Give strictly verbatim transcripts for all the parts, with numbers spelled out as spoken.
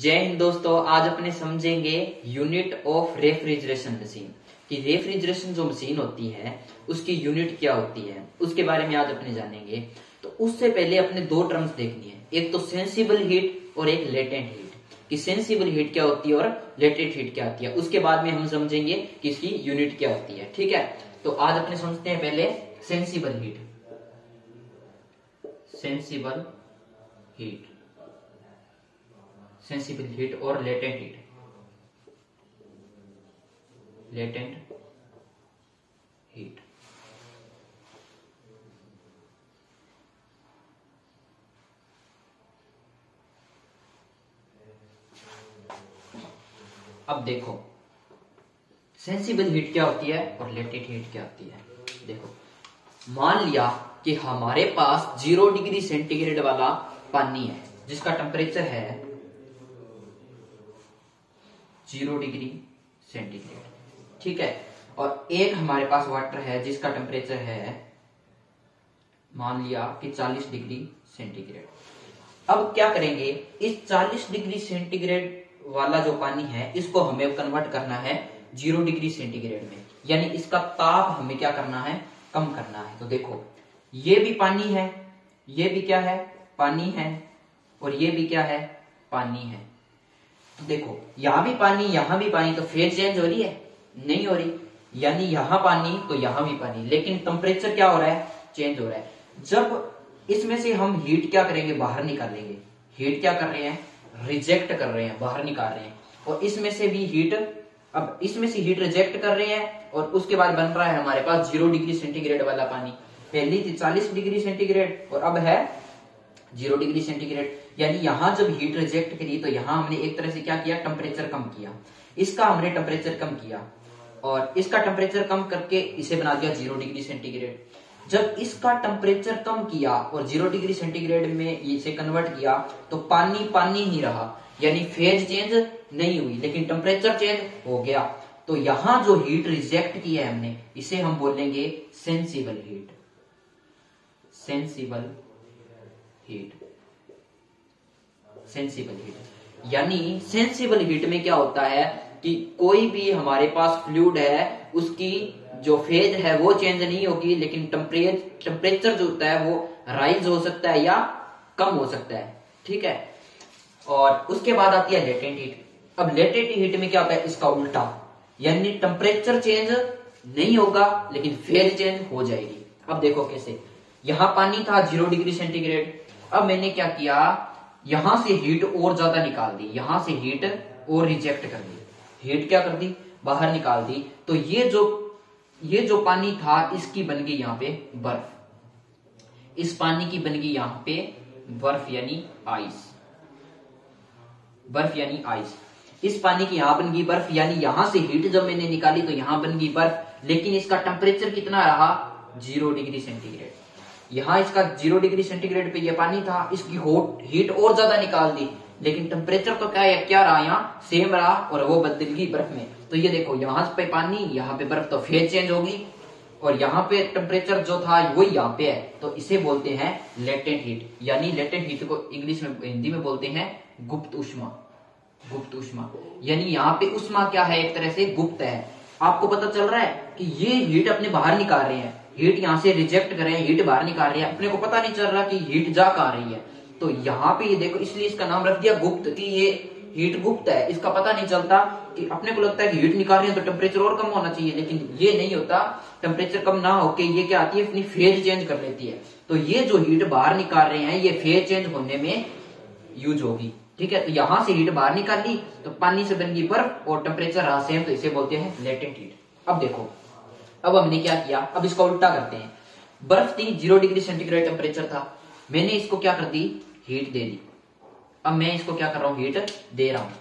जय हिंद दोस्तों, आज अपने समझेंगे यूनिट ऑफ रेफ्रिजरेशन मशीन कि रेफ्रिजरेशन जो मशीन होती है उसकी यूनिट क्या होती है, उसके बारे में आज अपने जानेंगे। तो उससे पहले अपने दो टर्म्स देखनी है, एक तो सेंसिबल हीट और एक लेटेंट हीट, कि सेंसिबल हीट क्या होती है और लेटेंट हीट क्या होती है। उसके बाद में हम समझेंगे कि इसकी यूनिट क्या होती है। ठीक है, तो आज अपने समझते हैं पहले sensible heat, sensible heat sensible heat और लेटेंट हीट, लेटेंट हीट। अब देखो सेंसिबल हीट क्या होती है और लेटेंट हीट क्या होती है। देखो, मान लिया कि हमारे पास जीरो डिग्री सेंटीग्रेड वाला पानी है जिसका टेम्परेचर है जीरो डिग्री सेंटीग्रेड, ठीक है, और एक हमारे पास वाटर है जिसका टेम्परेचर है मान लिया कि चालीस डिग्री सेंटीग्रेड। अब क्या करेंगे, इस चालीस डिग्री सेंटीग्रेड वाला जो पानी है इसको हमें कन्वर्ट करना है जीरो डिग्री सेंटीग्रेड में, यानी इसका ताप हमें क्या करना है, कम करना है। तो देखो ये भी पानी है, ये भी क्या है, पानी है, और ये भी क्या है, पानी है। देखो यहां भी पानी, यहां भी पानी, तो फेज चेंज हो रही है, नहीं हो रही, यानी यहां पानी तो यहां भी पानी, लेकिन टेम्परेचर क्या हो रहा है, चेंज हो रहा है। जब इसमें से हम हीट क्या करेंगे, बाहर निकालेंगे। हीट क्या कर रहे हैं, रिजेक्ट कर रहे हैं, बाहर निकाल रहे हैं, और इसमें से भी हीट, अब इसमें से हीट रिजेक्ट कर रहे हैं, और उसके बाद बन रहा है हमारे पास जीरो डिग्री सेंटीग्रेड वाला पानी। पहले थी चालीस डिग्री सेंटीग्रेड और अब है जीरो डिग्री सेंटीग्रेड, यानी यहां जब हीट रिजेक्ट करी तो यहां हमने एक तरह से क्या किया, टेम्परेचर कम किया, इसका हमने टेम्परेचर कम किया और इसका टेम्परेचर कम करके इसे बना दिया जीरो डिग्री सेंटीग्रेड। जब इसका टेम्परेचर कम किया और जीरो डिग्री सेंटीग्रेड में इसे कन्वर्ट किया तो पानी पानी ही रहा, यानी फेज चेंज नहीं हुई लेकिन टेम्परेचर चेंज हो गया। तो यहां जो हीट रिजेक्ट किया है हमने, इसे हम बोलेंगे sensible heat, sensible heat, sensible heat. यानी सेंसिबल हीट में क्या होता है कि कोई भी हमारे पास फ्लूइड है उसकी जो फेज है वो चेंज नहीं होगी, लेकिन टेम्परेचर जो होता है वो राइज हो सकता है या कम हो सकता है, ठीक है। और उसके बाद आती है लेटेंट हीट। अब लेटेंट हीट में क्या होता है, इसका उल्टा, यानी टेम्परेचर चेंज नहीं होगा लेकिन फेज चेंज हो जाएगी। अब देखो कैसे, यहां पानी था जीरो डिग्री सेंटीग्रेड, अब मैंने क्या किया, यहां से हीट और ज्यादा निकाल दी, यहां से हीट और रिजेक्ट कर दी, हीट क्या कर दी, बाहर निकाल दी, तो ये जो ये जो पानी था इसकी बन गई यहाँ पे बर्फ, इस पानी की बन गई यहाँ पे बर्फ यानी आइस, बर्फ यानी आइस। इस पानी की यहां बन गई बर्फ, यानी यहां से हीट जब मैंने निकाली तो यहां बन गई बर्फ, लेकिन इसका टेम्परेचर कितना रहा, जीरो डिग्री सेंटीग्रेड। यहाँ इसका जीरो डिग्री सेंटीग्रेड पे ये पानी था, इसकी हॉट हीट और ज्यादा निकाल दी, लेकिन टेम्परेचर तो क्या है, क्या रहा, यहाँ सेम रहा और वो बदल गई बर्फ में। तो ये देखो यहाँ पे पानी, यहाँ पे बर्फ, तो फेज चेंज होगी, और यहाँ पे टेम्परेचर जो था वो यहाँ पे है, तो इसे बोलते हैं लेटेंट हीट। यानी लेटेंट हीट को इंग्लिश में, हिंदी में बोलते हैं गुप्त उष्मा, गुप्त उष्मा। यानी यहाँ पे उष्मा क्या है, एक तरह से गुप्त है। आपको पता चल रहा है कि ये हीट अपने बाहर निकाल रहे हैं, हीट यहाँ से रिजेक्ट कर रहे हैं, हीट बाहर निकाल रहे हैं, अपने को पता नहीं चल रहा कि हीट जा कहाँ रही है। तो यहाँ पे ये देखो, इसलिए इसका नाम रख दिया गुप्त, कि ये हीट गुप्त है, इसका पता नहीं चलता, कि अपने को लगता है कि हीट निकाल रहे हैं तो टेम्परेचर और कम होना चाहिए, लेकिन ये नहीं होता, टेम्परेचर कम ना होके ये क्या आती है, अपनी फेज चेंज कर लेती है। तो ये जो हीट बाहर निकाल रहे हैं ये फेज चेंज होने में यूज होगी, ठीक है। तो यहाँ से हीट बाहर निकाली तो पानी से बन गई बर्फ और टेम्परेचर रहा सेम, तो इसे बोलते हैं लेटेंट हीट। अब देखो, अब हमने क्या किया, अब इसका उल्टा करते हैं। बर्फ थी, जीरो डिग्री सेंटीग्रेड टेम्परेचर था, मैंने इसको क्या कर दी, हीट दे दी। अब मैं इसको क्या कर रहा हूँ, हीट दे रहा हूँ,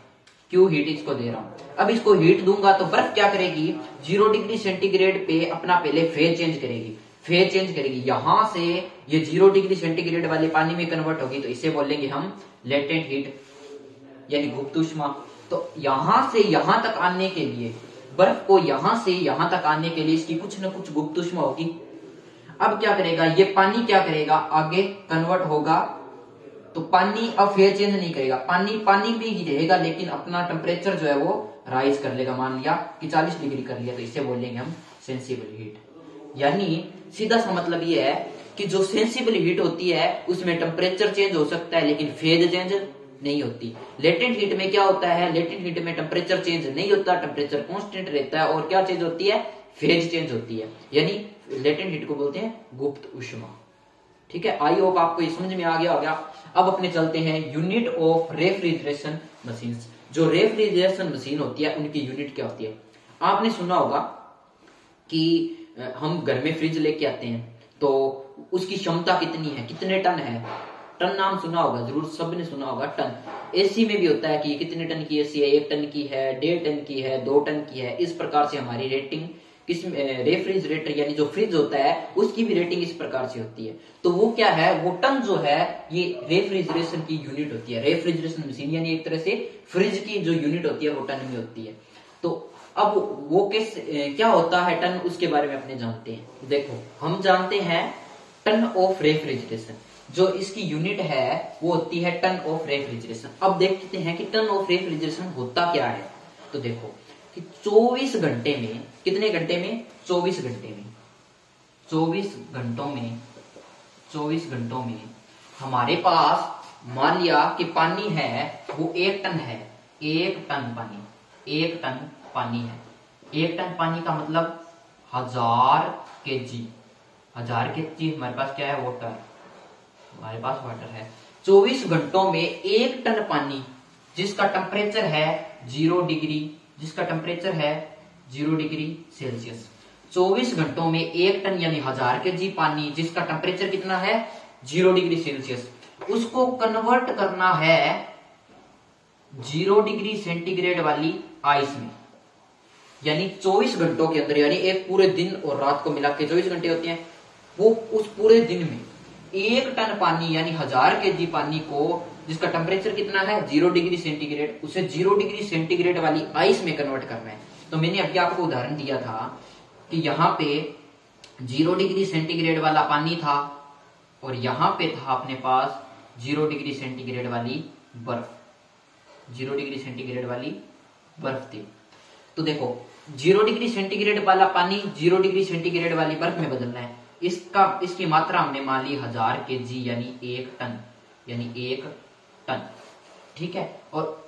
क्यों, हीट इसको दे रहा हूँ। अब इसको हीट दूंगा तो बर्फ क्या करेगी, जीरो डिग्री सेंटीग्रेड पे अपना पहले फेज चेंज करेगी, फेज चेंज करेगी, यहां से ये जीरो डिग्री सेंटीग्रेड वाले पानी में कन्वर्ट होगी, तो इसे बोलेंगे हम लेटेंट हीट यानी गुप्त ऊष्मा। तो यहां से यहां तक आने के लिए, बर्फ को यहां से यहां तक आने के लिए इसकी कुछ ना कुछ गुप्त ऊष्मा होगी। अब क्या करेगा, ये पानी क्या करेगा, आगे कन्वर्ट होगा तो पानी अब फेयर चेंज नहीं करेगा, पानी पानी में ही रहेगा, लेकिन अपना टेम्परेचर जो है वो राइज कर लेगा। मान लिया कि चालीस डिग्री कर लिया, तो इसे बोलेंगे हम सेंसिबल हीट। यानी सीधा सा मतलब ये है कि जो सेंसिबल हीट होती है उसमें टेम्परेचर चेंज हो सकता है लेकिन फेज चेंज नहीं होती। लेटेंट हीट में क्या होता है, लेटेंट हीट में टेम्परेचर चेंज नहीं होता, टेम्परेचर कांस्टेंट रहता है और क्या चेंज होती है, फेज चेंज होती है। यानी लेटेंट हीट को बोलते हैं गुप्त ऊष्मा। ठीक है, आई होप आपको ये समझ में आ गया होगा। अब अपने चलते हैं यूनिट ऑफ रेफ्रिजरेशन मशीन। जो रेफ्रिजरेशन मशीन होती है उनकी यूनिट क्या होती है। आपने सुना होगा कि हम घर में फ्रिज लेके आते हैं तो उसकी क्षमता कितनी है, कितने टन है। टन नाम सुना होगा, जरूर सबने सुना होगा टन। एसी में भी होता है कि कितने टन की एसी है, एक टन की है, डेढ़ टन की है, दो टन की है। इस प्रकार से हमारी रेटिंग किस रेफ्रिजरेटर यानी जो फ्रिज होता है उसकी भी रेटिंग इस प्रकार से होती है। तो वो क्या है, वो टन जो है ये रेफ्रिजरेशन की यूनिट होती है। रेफ्रिजरेशन मशीन यानी एक तरह से फ्रिज की जो यूनिट होती है वो टन में होती है। तो अब वो किस क्या होता है टन, उसके बारे में अपने जानते हैं। देखो हम जानते हैं टन ऑफ रेफ्रिजरेशन, जो इसकी यूनिट है वो होती है टन ऑफ रेफ्रिजरेशन। अब देखते हैं कि टन ऑफ रेफ्रिजरेशन होता क्या है। तो देखो चौबीस घंटे में, कितने घंटे में, चौबीस घंटे में, चौबीस घंटों में, चौबीस घंटों में हमारे पास मान लिया कि पानी है वो एक टन है, एक टन पानी, एक टन पानी है। एक टन पानी का मतलब हजार केजी, हजार केजी हमारे पास क्या है, वाटर, हमारे पास वाटर है। चौबीस घंटों में एक टन पानी जिसका टेम्परेचर है जीरो डिग्री, जिसका टेम्परेचर है जीरो डिग्री सेल्सियस। चौबीस घंटों में एक टन यानी हजार के जी पानी जिसका टेम्परेचर कितना है, जीरो डिग्री सेल्सियस। उसको कन्वर्ट करना है जीरो डिग्री सेंटीग्रेड वाली आइस में। यानी चौबीस घंटों के अंदर, यानी एक पूरे दिन और रात को मिला के चौबीस घंटे होते हैं, वो उस पूरे दिन में एक टन पानी यानी हजार के जी पानी को जिसका टेम्परेचर कितना है जीरो डिग्री सेंटीग्रेड, उसे जीरो डिग्री सेंटीग्रेड वाली आइस में कन्वर्ट करना है। तो मैंने अभी आपको उदाहरण दिया था कि यहाँ पे जीरो डिग्री सेंटीग्रेड वाला पानी था और यहाँ पे था अपने पास जीरो डिग्री सेंटीग्रेड वाली बर्फ, जीरो डिग्री सेंटीग्रेड वाली बर्फ थी। तो देखो जीरो डिग्री सेंटीग्रेड वाला पानी जीरो डिग्री सेंटीग्रेड वाली बर्फ में बदलना है। इसका इसकी मात्रा हमने मान ली हजार के जी यानी एक टन, यानी एक टन। ठीक है, और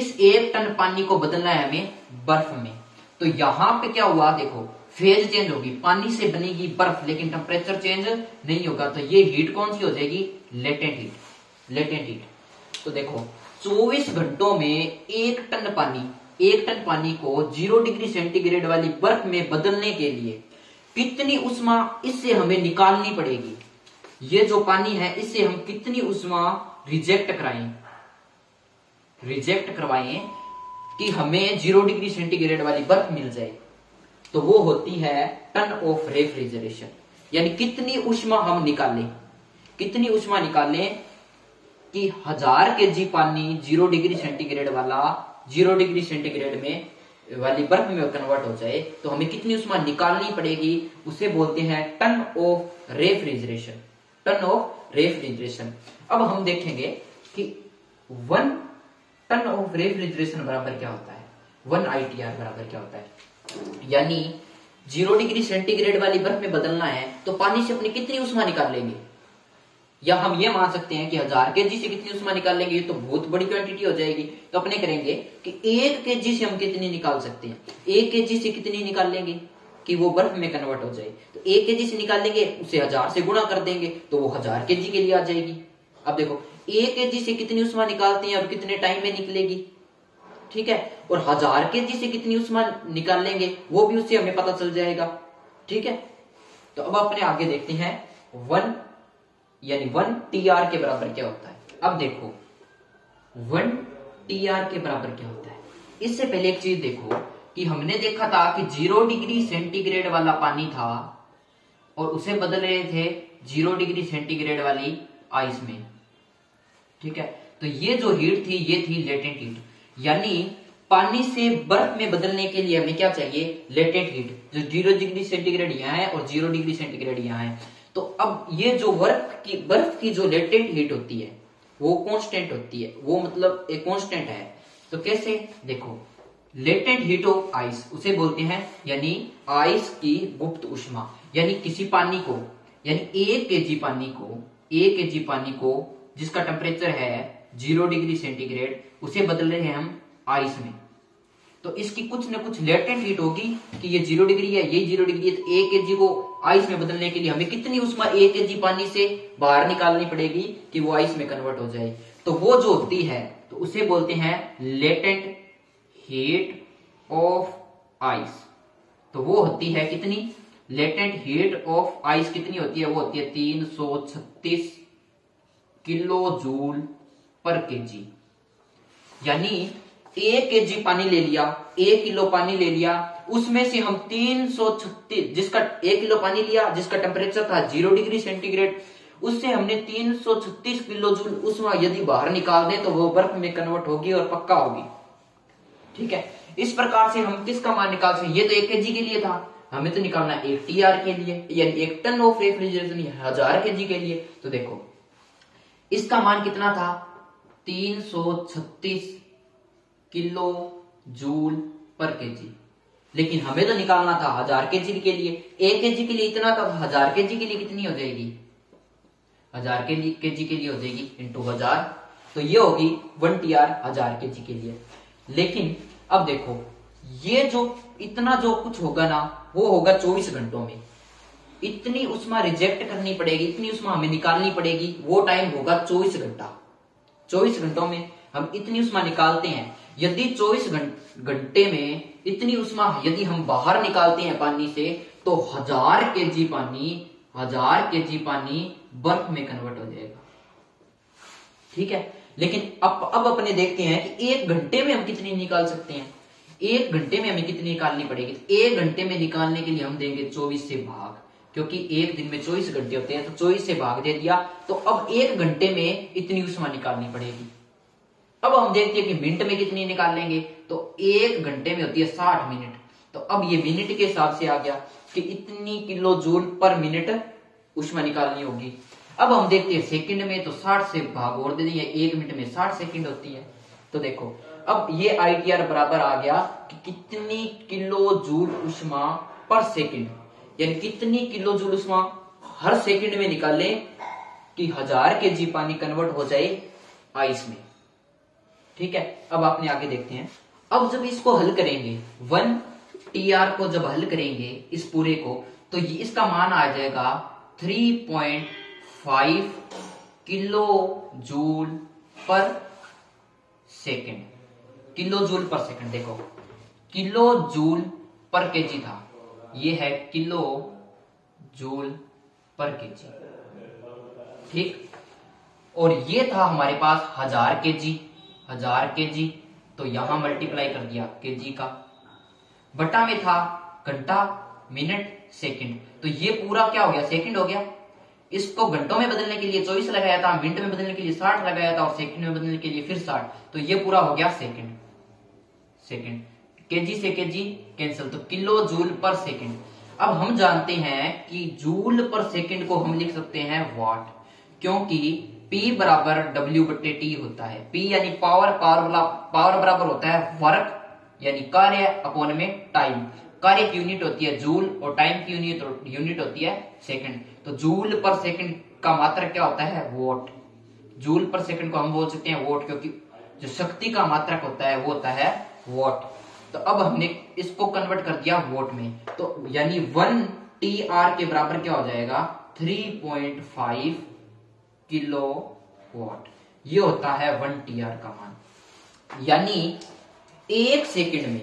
इस एक टन पानी को बदलना है हमें बर्फ में। तो यहां पे क्या हुआ, देखो फेज चेंज होगी, पानी से बनेगी बर्फ लेकिन टेम्परेचर चेंज नहीं होगा। तो ये हीट कौन सी हो जाएगी, लेटेंट हीट, लेटेंट हीट। तो देखो चौबीस घंटों में एक टन पानी, एक टन पानी को जीरो डिग्री सेंटीग्रेड वाली बर्फ में बदलने के लिए कितनी ऊष्मा इससे हमें निकालनी पड़ेगी। ये जो पानी है इससे हम कितनी ऊष्मा रिजेक्ट कराएं, रिजेक्ट करवाएं कि हमें जीरो डिग्री सेंटीग्रेड वाली बर्फ मिल जाए। तो वो होती है टन ऑफ रेफ्रिजरेशन, यानी कितनी ऊष्मा हम निकालें, कितनी ऊष्मा निकालें कि हजार के जी पानी जीरो डिग्री सेंटीग्रेड वाला जीरो डिग्री सेंटीग्रेड में वाली बर्फ में कन्वर्ट हो जाए। तो हमें कितनी ऊष्मा निकालनी पड़ेगी, उसे बोलते हैं ton of refrigeration, ton of refrigeration. अब हम देखेंगे कि वन टन ऑफ रेफ्रिजरेशन बराबर क्या होता है, वन आईटीआर बराबर क्या होता है। यानी जीरो डिग्री सेंटीग्रेड वाली बर्फ में बदलना है तो पानी से अपनी कितनी ऊष्मा निकाल लेंगे, या हम ये मान सकते हैं कि हजार केजी से कितनी ऊष्मा निकाल लेंगे, ये तो बहुत बड़ी क्वांटिटी हो जाएगी। तो अपने करेंगे कि एक केजी से हम कितनी निकाल सकते हैं, एक केजी से कितनी निकाल लेंगे कि वो बर्फ में कन्वर्ट हो जाए। तो एक केजी से निकाल लेंगे, उसे हजार से गुणा कर देंगे तो वो हजार केजी के लिए आ जाएगी। अब देखो एक केजी से कितनी ऊष्मा निकालते हैं और कितने टाइम में निकलेगी। ठीक है, और हजार केजी से कितनी ऊष्मा निकाल लेंगे वो भी उससे हमें पता चल जाएगा। ठीक है, तो अब अपने आगे देखते हैं वन यानी वन टी आर के बराबर क्या होता है। अब देखो वन टी आर के बराबर क्या होता है। इससे पहले एक चीज देखो कि हमने देखा था कि जीरो डिग्री सेंटीग्रेड वाला पानी था और उसे बदल रहे थे जीरो डिग्री सेंटीग्रेड वाली आइस में। ठीक है, तो ये जो हीट थी ये थी लेटेंट हीट। यानी पानी से बर्फ में बदलने के लिए हमें क्या चाहिए, लेटेंट हीट, जो जीरो डिग्री सेंटीग्रेड यहाँ है और जीरो डिग्री सेंटीग्रेड यहाँ है। तो अब ये जो बर्फ की बर्फ की जो लेटेंट हीट होती है वो कांस्टेंट होती है, वो मतलब एक कांस्टेंट है। तो कैसे देखो, लेटेंट हीट ऑफ आइस उसे बोलते हैं, यानी आइस की गुप्त उष्मा, यानी किसी पानी को, यानी एक केजी पानी को एक केजी पानी को जिसका टेम्परेचर है जीरो डिग्री सेंटीग्रेड, उसे बदल रहे हैं हम आइस में। तो इसकी कुछ न कुछ लेटेंट हीट होगी कि ये जीरो डिग्री है, ये जीरो डिग्री है, तो एक केजी को आइस में बदलने के लिए हमें कितनी उष्मा एक केजी पानी से बाहर निकालनी पड़ेगी कि वो आइस में कन्वर्ट हो जाए। तो वो जो होती है तो उसे बोलते हैं लेटेंट हीट ऑफ आइस। तो वो होती है कितनी, लेटेंट हीट ऑफ आइस कितनी होती है, वो होती है तीन सौ छत्तीस किलो जूल पर केजी। यानी एक केजी पानी ले लिया, एक किलो पानी ले लिया, उसमें से हम तीन सौ छत्तीस, जिसका एक किलो पानी लिया जिसका टेम्परेचर था जीरो डिग्री सेंटीग्रेड, उससे हमने तीन सौ छत्तीस किलो जूल उष्मा यदि बाहर निकाल दें तो वो बर्फ में कन्वर्ट होगी और पक्का होगी। ठीक है, इस प्रकार से हम किसका मान निकाल सकते हैं। ये तो एक केजी के लिए था, हमें तो निकालना एक टी आर के लिए, यानी एक टन ऑफ रेफ्रिजरेशन हजार केजी के लिए। तो देखो इसका मान कितना था, तीन सौ छत्तीस किलो जूल पर केजी, लेकिन हमें तो निकालना था हजार केजी के लिए। एक केजी के लिए इतना था, हजार केजी के लिए कितनी हो जाएगी, हजार केजी के लिए हो जाएगी इंटू हजार, तो ये होगी वन टी आर हजार केजी के लिए। लेकिन अब देखो ये जो इतना जो कुछ होगा ना, वो होगा चौबीस घंटों में। इतनी उष्मा रिजेक्ट करनी पड़ेगी, इतनी उष्मा हमें निकालनी पड़ेगी, वो टाइम होगा चौबीस घंटा। चौबीस घंटों में हम इतनी उष्मा निकालते हैं। यदि चौबीस घंटे में इतनी उष्मा यदि हम बाहर निकालते हैं पानी से, तो हजार केजी पानी हजार केजी पानी बर्फ में कन्वर्ट हो जाएगा। ठीक है, लेकिन अब अब अपने देखते हैं कि एक घंटे में हम कितनी निकाल सकते हैं। एक घंटे में हमें कितनी निकालनी पड़ेगी, तो एक घंटे में निकालने के लिए हम देंगे चौबीस से भाग, क्योंकि एक दिन में चौबीस घंटे होते हैं, तो चौबीस से भाग दे दिया। तो अब एक घंटे में इतनी उष्मा निकालनी पड़ेगी। अब हम देखते हैं कि मिनट में कितनी निकाल लेंगे, तो एक घंटे में होती है साठ मिनट। तो अब ये मिनट के हिसाब से आ गया कि इतनी किलो जूल पर मिनट उष्मा निकालनी होगी। अब हम देखते हैं सेकंड में, तो साठ से भाग और दे दें, एक मिनट में साठ सेकंड होती है। तो देखो अब ये आई टी आर बराबर आ गया कि कितनी किलो जूल उष्मा पर सेकंड, यानी कितनी किलो जूल उष्मा हर सेकंड में निकाले कि हजार के जी पानी कन्वर्ट हो जाए आइस में। ठीक है, अब आपने आगे देखते हैं। अब जब इसको हल करेंगे, वन टी आर को जब हल करेंगे इस पूरे को, तो ये इसका मान आ जाएगा तीन पॉइंट पाँच kilo joule per second. Kilo joule per second, देखो किलो जूल पर केजी था, ये है किलो जूल पर केजी। ठीक, और ये था हमारे पास हजार केजी, हजार केजी, तो यहां मल्टीप्लाई कर दिया केजी का, बटा में था घंटा मिनट सेकंड, तो ये पूरा क्या हो गया, सेकंड हो गया। इसको घंटों में बदलने के लिए चौबीस लगाया था, मिनट में बदलने के लिए साठ लगाया था, और सेकंड में बदलने के लिए फिर साठ, तो ये पूरा हो गया सेकंड। सेकंड केजी से केजी कैंसिल, तो किलो जूल पर सेकंड। अब हम जानते हैं कि जूल पर सेकंड को हम लिख सकते हैं वाट, क्योंकि P बराबर W बटे T होता है। P यानी पावर, पावर पावर बराबर होता है वर्क, यानी कार्य अपॉन में टाइम। कार्य की यूनिट होती है जूल और टाइम की यूनिट यूनिट होती है सेकंड। तो जूल पर सेकंड का मात्रक क्या होता है, वॉट। जूल पर सेकंड को हम बोल सकते हैं वॉट, क्योंकि जो शक्ति का मात्रक होता है वो होता है वॉट। तो अब हमने इसको कन्वर्ट कर दिया वॉट में, तो यानी वन टी आर के बराबर क्या हो जाएगा, three point five kilo watt. ये होता है वन टी आर का मान। यानी एक सेकंड में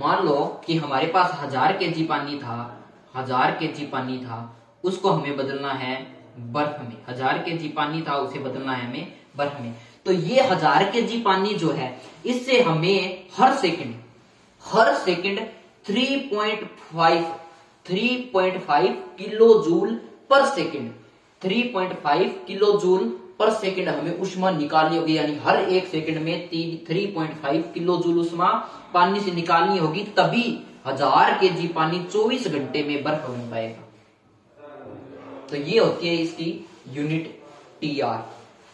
मान लो कि हमारे पास हजार केजी पानी था, हजार केजी पानी था, उसको हमें बदलना है बर्फ में। हजार केजी पानी था, उसे बदलना है हमें बर्फ में। तो ये हजार केजी पानी जो है, इससे हमें हर सेकंड हर second three point five three point five kilo joule per second तीन पॉइंट पाँच किलो जूल पर सेकंड हमें उष्मा निकालनी होगी। यानी हर एक सेकंड में तीन पॉइंट पाँच किलो जूल उष्मा पानी से निकालनी होगी, तभी हजार केजी पानी चौबीस घंटे में बर्फ बन पाएगा। तो ये होती है इसकी unit T R,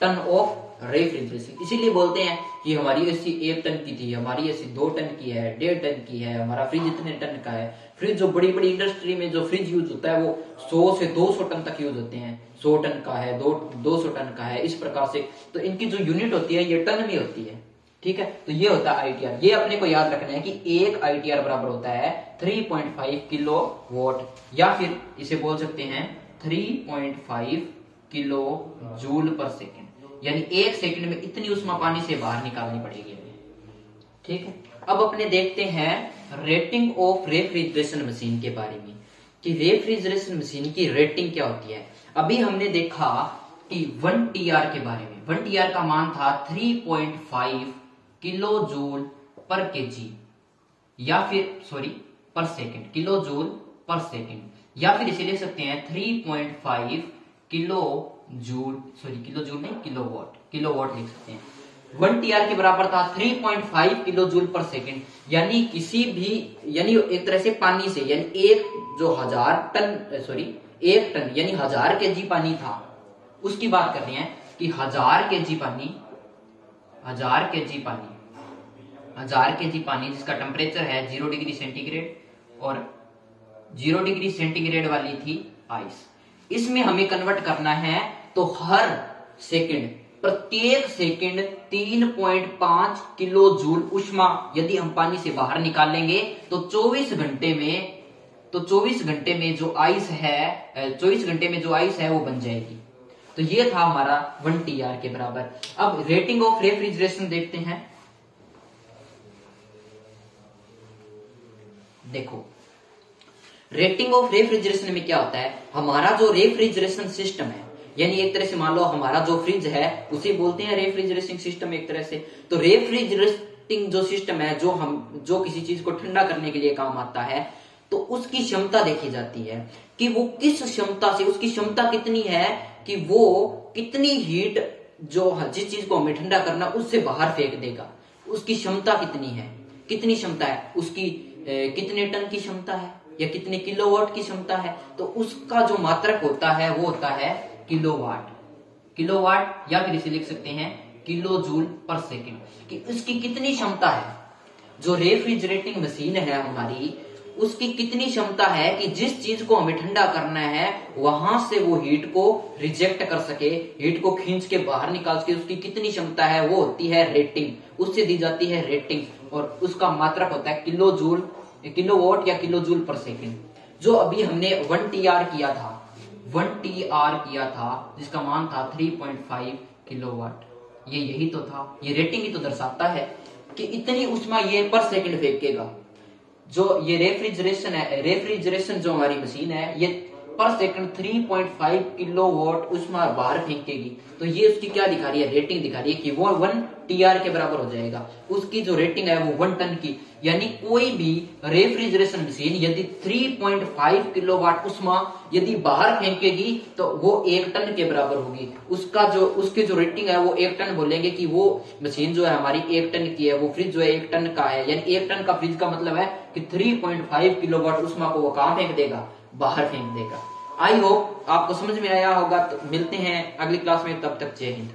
ton of refrigeration. इसीलिए बोलते हैं कि हमारी एसी एक टन की थी, हमारी एसी दो टन की है, डेढ़ टन की है, हमारा फ्रिज इतने टन का है। फ्रिज जो बड़ी बड़ी इंडस्ट्री में जो फ्रिज यूज होता है वो सौ से दो सौ टन तक यूज होते हैं, सौ टन का है, दो दो सौ टन का है, इस प्रकार से। तो इनकी जो यूनिट होती है ये टन में होती है, ठीक है। तो ये होता है आईटीआर। ये अपने को याद रखना है कि एक आईटीआर बराबर होता है three point five kilo watt, या फिर इसे बोल सकते हैं three point five kilo joule per second, यानी एक सेकंड में इतनी उष्मा पानी से बाहर निकालनी पड़ेगी, ठीक है। अब अपने देखते हैं रेटिंग ऑफ रेफ्रिजरेशन मशीन के बारे में कि रेफ्रिजरेशन मशीन की रेटिंग क्या होती है। अभी हमने देखा कि वन टी आर के बारे में, वन टी आर का मान था three point five kilo joule per KG, या फिर sorry per second, kilo joule per second, या फिर इसे ले सकते हैं three point five kilo joule, sorry kilo joule नहीं किलो वॉट, किलो वॉट लिख सकते हैं। वन टीआर के बराबर था three point five kilo joule per second, यानी किसी भी, यानी एक तरह से पानी से, यानी एक जो हजार टन, सॉरी एक टन यानी हजार के जी पानी था, उसकी बात कर रहे हैं कि हजार के जी पानी, हजार के जी पानी, हजार के जी पानी जिसका टेम्परेचर है जीरो डिग्री सेंटीग्रेड, और जीरो डिग्री सेंटीग्रेड वाली थी आइस, इसमें हमें कन्वर्ट करना है। तो हर सेकंड, प्रत्येक सेकंड तीन पॉइंट पाँच किलो जूल उष्मा यदि हम पानी से बाहर निकालेंगे तो चौबीस घंटे में, तो चौबीस घंटे में जो आइस है, चौबीस घंटे में जो आइस है वो बन जाएगी। तो ये था हमारा वन टी आर के बराबर। अब रेटिंग ऑफ रेफ्रिजरेशन देखते हैं। देखो रेटिंग ऑफ रेफ्रिजरेशन में क्या होता है, हमारा जो रेफ्रिजरेशन सिस्टम है, यानी एक तरह से मान लो हमारा जो फ्रिज है उसे बोलते हैं रेफ्रिजरेशन सिस्टम एक तरह से। तो रेफ्रिजरेटिंग जो सिस्टम है, जो हम जो किसी चीज को ठंडा करने के लिए काम आता है, तो उसकी क्षमता देखी जाती है कि वो किस क्षमता से, उसकी क्षमता कितनी है कि वो कितनी हीट जो जिस चीज को हमें ठंडा करना उससे बाहर फेंक देगा, उसकी क्षमता कितनी है, कितनी क्षमता है उसकी, ए, कितने टन की क्षमता है या कितने किलोवाट की क्षमता है। तो उसका जो मात्रक होता है वो होता है किलोवाट, किलोवाट या फिर इसे लिख सकते हैं किलो जूल पर सेकेंड, कि उसकी कितनी क्षमता है, जो रेफ्रिजरेटिंग मशीन है हमारी उसकी कितनी क्षमता है कि जिस चीज को हमें ठंडा करना है वहां से वो हीट को रिजेक्ट कर सके, हीट को खींच के बाहर निकाल सके, उसकी कितनी क्षमता है वो होती है रेटिंग, उससे दी जाती है रेटिंग, और उसका मात्रक होता है किलो जूल, किलो वॉट या किलो जूल पर सेकंड। जो अभी हमने वन टी आर किया था, वन टी आर किया था जिसका मान था three point five kilo watt, ये यही तो था, ये रेटिंग ही तो दर्शाता है कि इतनी उष्मा ये पर सेकंड फेंकेगा। जो ये रेफ्रिजरेशन है, रेफ्रिजरेशन जो हमारी मशीन है ये per second three point five kilo watt उष्मा बाहर फेंकेगी। तो ये उसकी क्या दिखा रही है, रेटिंग दिखा रही है कि वो वन टीआर के बराबर हो जाएगा, उसकी जो रेटिंग है वो वन टन की। यानी कोई भी रेफ्रिजरेशन मशीन यदि three point five kilo watt उष्मा यदि बाहर फेंकेगी तो वो एक टन के बराबर होगी, उसका जो उसकी जो रेटिंग है वो एक टन बोलेंगे कि वो मशीन जो है हमारी एक टन की है, वो फ्रिज जो है एक टन का है, यानी एक टन का फ्रिज का मतलब है कि three point five kilo watt उष्मा को वो कहाँ फेंक देगा, बाहर फेंक देगा। आई होप आपको समझ में आया होगा। तो मिलते हैं अगली क्लास में, तब तक जय हिंद।